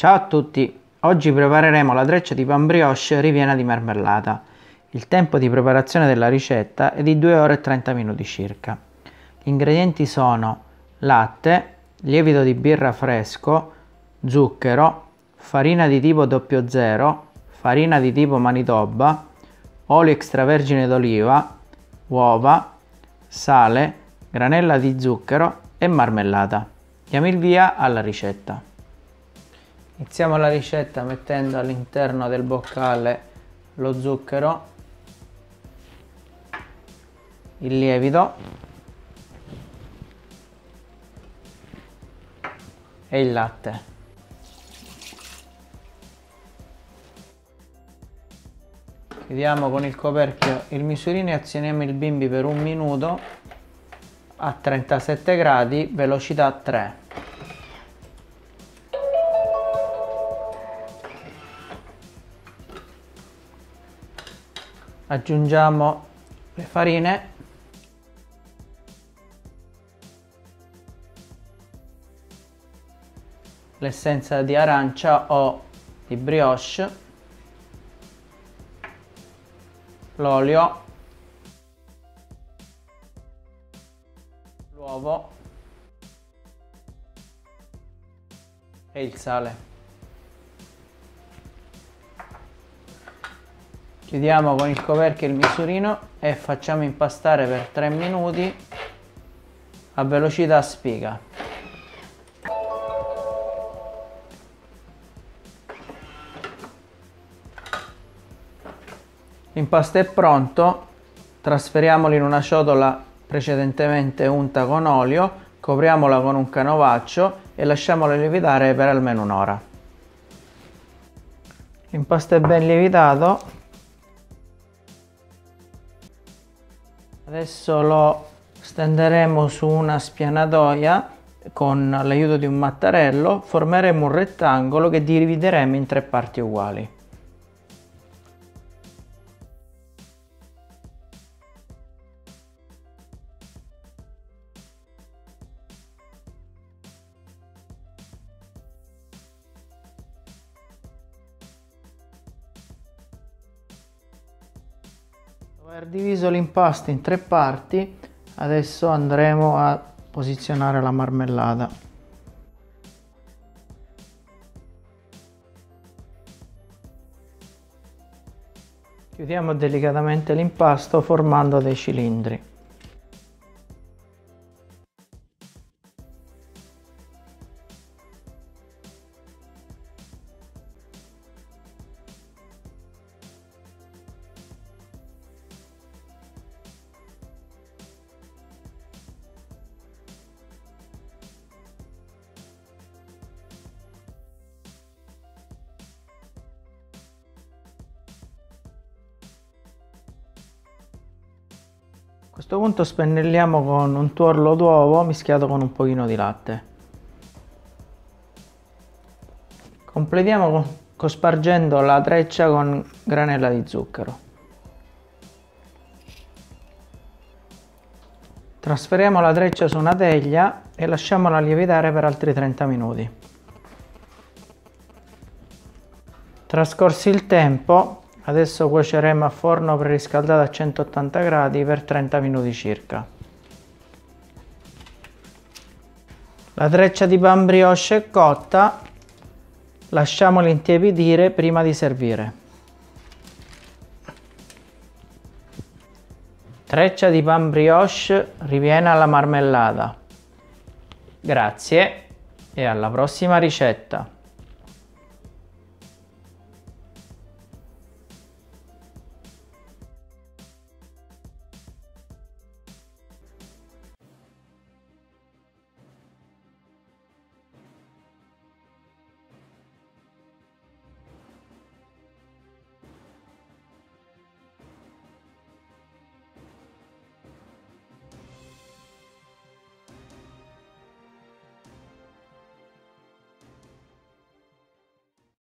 Ciao a tutti, oggi prepareremo la treccia di pan brioche ripiena di marmellata. Il tempo di preparazione della ricetta è di 2 ore e 30 minuti circa. Gli ingredienti sono latte, lievito di birra fresco, zucchero, farina di tipo 00, farina di tipo Manitoba, olio extravergine d'oliva, uova, sale, granella di zucchero e marmellata. Diamo il via alla ricetta. Iniziamo la ricetta mettendo all'interno del boccale lo zucchero, il lievito e il latte. Chiudiamo con il coperchio il misurino e azioniamo il bimby per un minuto a 37 gradi, velocità 3. Aggiungiamo le farine . L'essenza di arancia o di brioche, l'olio, l'uovo e il sale. Chiudiamo con il coperchio il misurino e facciamo impastare per 3 minuti a velocità spiga. L'impasto è pronto, trasferiamolo in una ciotola precedentemente unta con olio, copriamola con un canovaccio e lasciamola lievitare per almeno un'ora. L'impasto è ben lievitato. Adesso lo stenderemo su una spianatoia. Con l'aiuto di un mattarello formeremo un rettangolo che divideremo in 3 parti uguali. Dopo aver diviso l'impasto in 3 parti, adesso andremo a posizionare la marmellata. Chiudiamo delicatamente l'impasto formando dei cilindri. A questo punto spennelliamo con un tuorlo d'uovo mischiato con un pochino di latte. Completiamo cospargendo la treccia con granella di zucchero. Trasferiamo la treccia su una teglia e lasciamola lievitare per altri 30 minuti. Trascorso il tempo, adesso cuoceremo a forno preriscaldato a 180 gradi per 30 minuti circa. La treccia di pan brioche è cotta, lasciamola intiepidire prima di servire. Treccia di pan brioche ripiena alla marmellata. Grazie e alla prossima ricetta!